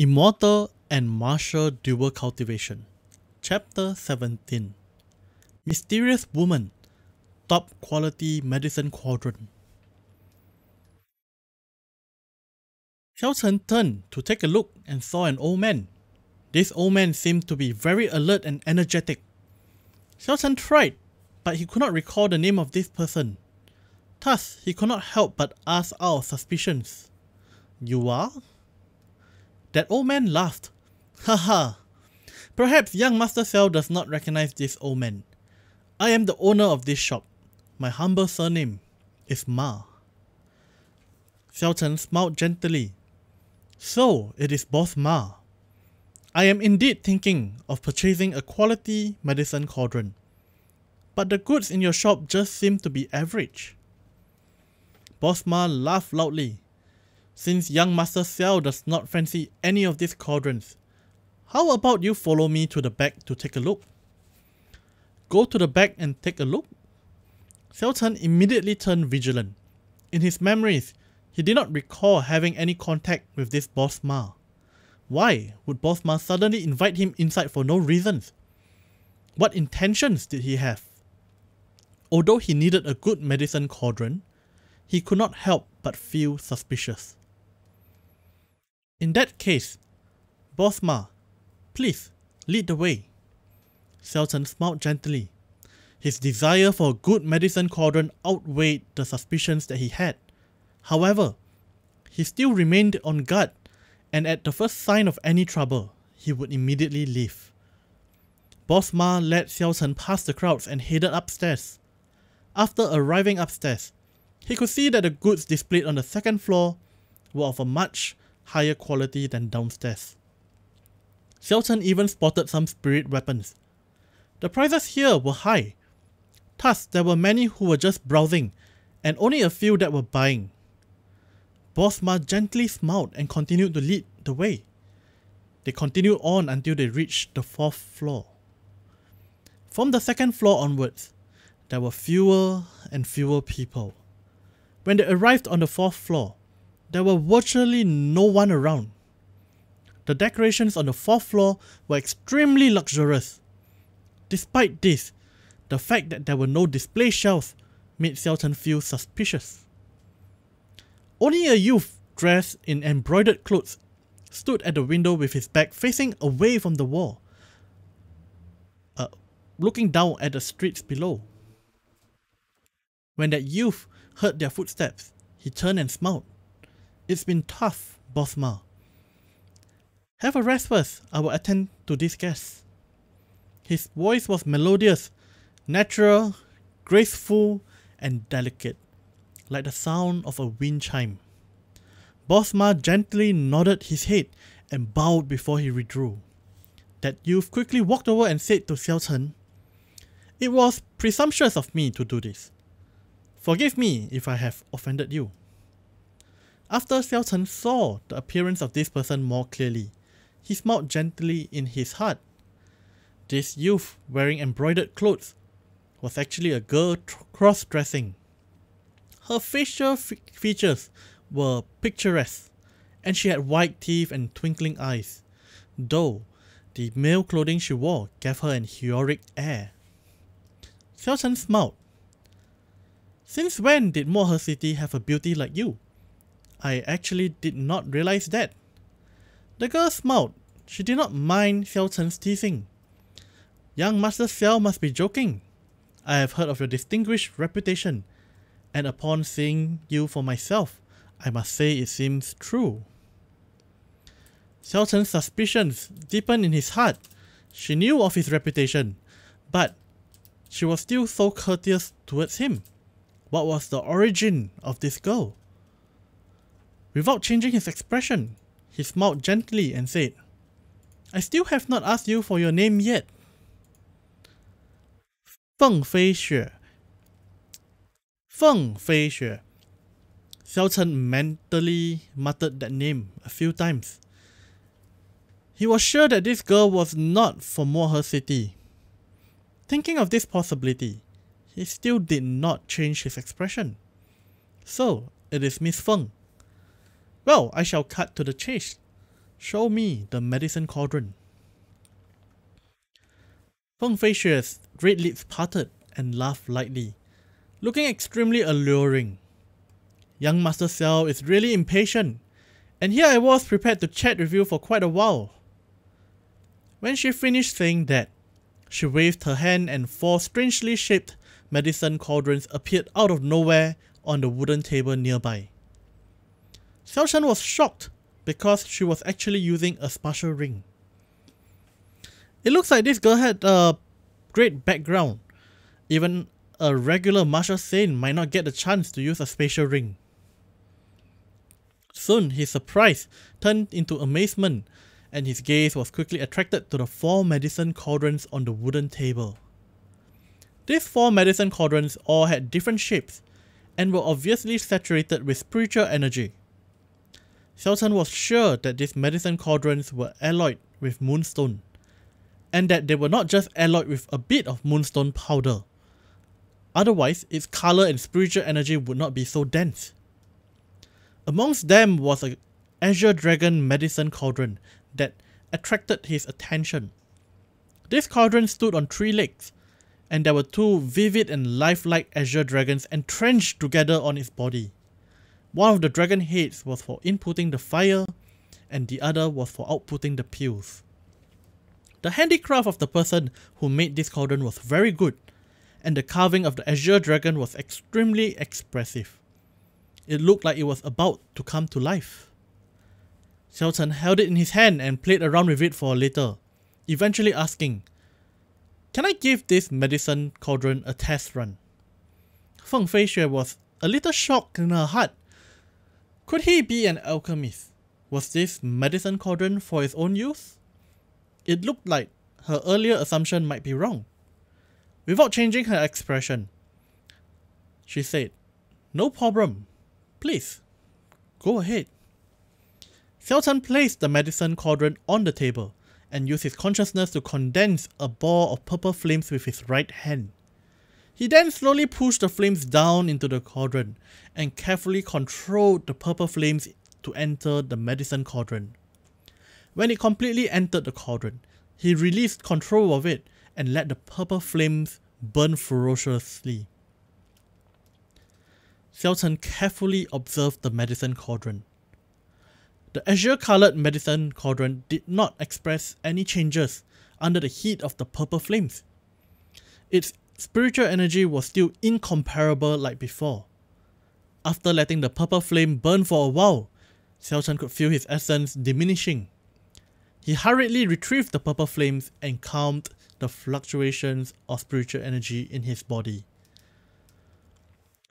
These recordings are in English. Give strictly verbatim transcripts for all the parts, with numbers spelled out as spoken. Immortal and Martial Dual Cultivation, Chapter seventeen. Mysterious Woman, Top Quality Medicine Quadrant. Xiao Chen turned to take a look and saw an old man. This old man seemed to be very alert and energetic. Xiao Chen tried, but he could not recall the name of this person. Thus, he could not help but ask out of suspicions. "You are?" That old man laughed. "Haha, perhaps young Master Xiao does not recognize this old man. I am the owner of this shop. My humble surname is Ma." Xiao Chen smiled gently. "So it is Boss Ma. I am indeed thinking of purchasing a quality medicine quadrant. But the goods in your shop just seem to be average." Boss Ma laughed loudly. "Since young Master Xiao does not fancy any of these quadrants, how about you follow me to the back to take a look?" "Go to the back and take a look?" Xiao Chen immediately turned vigilant. In his memories, he did not recall having any contact with this Boss Ma. Why would Boss Ma suddenly invite him inside for no reasons? What intentions did he have? Although he needed a good medicine quadrant, he could not help but feel suspicious. "In that case, Boss Ma, please lead the way." Xiao Chen smiled gently. His desire for a good medicine quadrant outweighed the suspicions that he had. However, he still remained on guard, and at the first sign of any trouble, he would immediately leave. Boss Ma led Xiao Chen past the crowds and headed upstairs. After arriving upstairs, he could see that the goods displayed on the second floor were of a much higher quality than downstairs. Xiao Chen even spotted some spirit weapons. The prices here were high. Thus, there were many who were just browsing, and only a few that were buying. Boss Ma gently smiled and continued to lead the way. They continued on until they reached the fourth floor. From the second floor onwards, there were fewer and fewer people. When they arrived on the fourth floor, there were virtually no one around. The decorations on the fourth floor were extremely luxurious. Despite this, the fact that there were no display shelves made Xiao Chen feel suspicious. Only a youth dressed in embroidered clothes stood at the window with his back facing away from the wall, uh, looking down at the streets below. When that youth heard their footsteps, he turned and smiled. "It's been tough, Boss Ma. Have a rest first. I will attend to these guests." His voice was melodious, natural, graceful, and delicate, like the sound of a wind chime. Boss Ma gently nodded his head and bowed before he withdrew. That youth quickly walked over and said to Xiao Chen, "It was presumptuous of me to do this. Forgive me if I have offended you." After Xiao Chen saw the appearance of this person more clearly, he smiled gently in his heart. This youth wearing embroidered clothes was actually a girl cross-dressing. Her facial fe features were picturesque, and she had white teeth and twinkling eyes, though the male clothing she wore gave her an heroic air. Xiao Chen smiled. "Since when did Moher City have a beauty like you? I actually did not realize that." The girl smiled. She did not mind Xiao Chen's teasing. "Young Master Xiao must be joking. I have heard of your distinguished reputation, and upon seeing you for myself, I must say it seems true." Xiao Chen's suspicions deepened in his heart. She knew of his reputation, but she was still so courteous towards him. What was the origin of this girl? Without changing his expression, he smiled gently and said, "I still have not asked you for your name yet." Feng Fei Xue. Feng Fei Xue. Xiao Chen mentally muttered that name a few times. He was sure that this girl was not from Moher City. Thinking of this possibility, he still did not change his expression. "So, it is Miss Feng. Well, I shall cut to the chase. Show me the medicine cauldron. Feng Fei Xue's red lips parted and laughed lightly, looking extremely alluring. Young Master Xiao is really impatient, and here I was prepared to chat with you for quite a while. When she finished saying that, she waved her hand and four strangely shaped medicine cauldrons appeared out of nowhere on the wooden table nearby. Xiao Chen was shocked because she was actually using a spatial ring. It looks like this girl had a great background. Even a regular martial saint might not get the chance to use a spatial ring. Soon, his surprise turned into amazement, and his gaze was quickly attracted to the four medicine cauldrons on the wooden table. These four medicine cauldrons all had different shapes, and were obviously saturated with spiritual energy. Xiao Chen was sure that these medicine cauldrons were alloyed with moonstone, and that they were not just alloyed with a bit of moonstone powder. Otherwise, its colour and spiritual energy would not be so dense. Amongst them was an Azure Dragon medicine cauldron that attracted his attention. This cauldron stood on three legs, and there were two vivid and lifelike Azure Dragons entrenched together on its body. One of the dragon heads was for inputting the fire, and the other was for outputting the peels. The handicraft of the person who made this cauldron was very good, and the carving of the Azure Dragon was extremely expressive. It looked like it was about to come to life. Xiao Chen held it in his hand and played around with it for a little, eventually asking, "Can I give this medicine cauldron a test run?" Feng Fei Xue was a little shocked in her heart. Could he be an alchemist? Was this medicine cauldron for his own use? It looked like her earlier assumption might be wrong. Without changing her expression, she said, "No problem. Please, go ahead." Xiao Chen placed the medicine cauldron on the table and used his consciousness to condense a ball of purple flames with his right hand. He then slowly pushed the flames down into the cauldron and carefully controlled the purple flames to enter the medicine cauldron. When it completely entered the cauldron, he released control of it and let the purple flames burn ferociously. Xiao Chen carefully observed the medicine cauldron. The azure-coloured medicine cauldron did not express any changes under the heat of the purple flames. Its spiritual energy was still incomparable like before. After letting the purple flame burn for a while, Xiao Chen could feel his essence diminishing. He hurriedly retrieved the purple flames and calmed the fluctuations of spiritual energy in his body.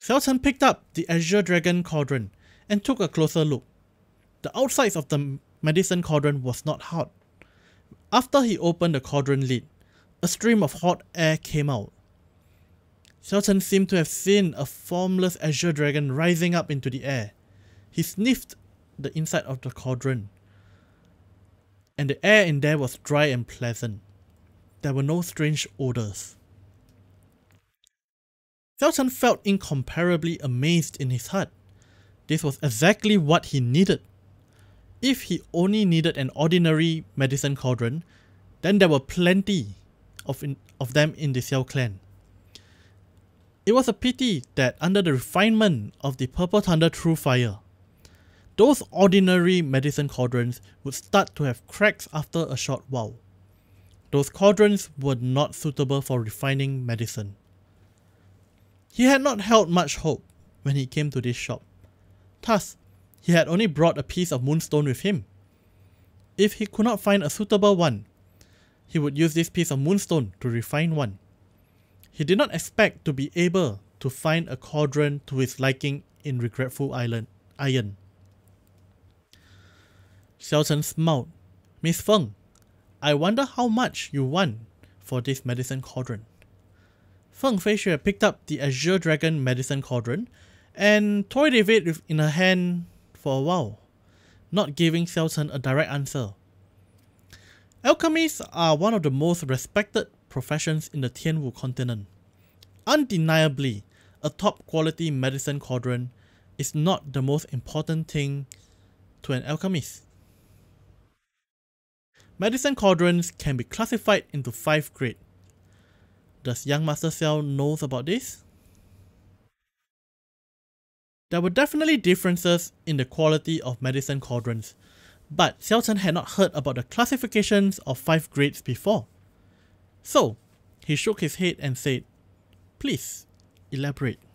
Xiao Chen picked up the Azure Dragon Cauldron and took a closer look. The outside of the medicine cauldron was not hot. After he opened the cauldron lid, a stream of hot air came out. Xiao Chen seemed to have seen a formless Azure Dragon rising up into the air. He sniffed the inside of the cauldron, and the air in there was dry and pleasant. There were no strange odours. Xiao Chen felt incomparably amazed in his heart. This was exactly what he needed. If he only needed an ordinary medicine cauldron, then there were plenty of, in, of them in the Xiao clan. It was a pity that under the refinement of the Purple Thunder True Fire, those ordinary medicine cauldrons would start to have cracks after a short while. Those cauldrons were not suitable for refining medicine. He had not held much hope when he came to this shop. Thus, he had only brought a piece of moonstone with him. If he could not find a suitable one, he would use this piece of moonstone to refine one. He did not expect to be able to find a cauldron to his liking in Regretful Island, Iron. Xiao Chen smiled. "Miss Feng, I wonder how much you want for this medicine cauldron." Feng Fei Xue picked up the Azure Dragon medicine cauldron and toyed with it in her hand for a while, not giving Xiao Chen a direct answer. Alchemists are one of the most respected professions in the Tianwu continent. Undeniably, a top-quality medicine cauldron is not the most important thing to an alchemist. Medicine quadrants can be classified into five grades. Does Young Master Xiao knows about this? There were definitely differences in the quality of medicine quadrants, but Xiao Chen had not heard about the classifications of five grades before. So, he shook his head and said, "Please, elaborate."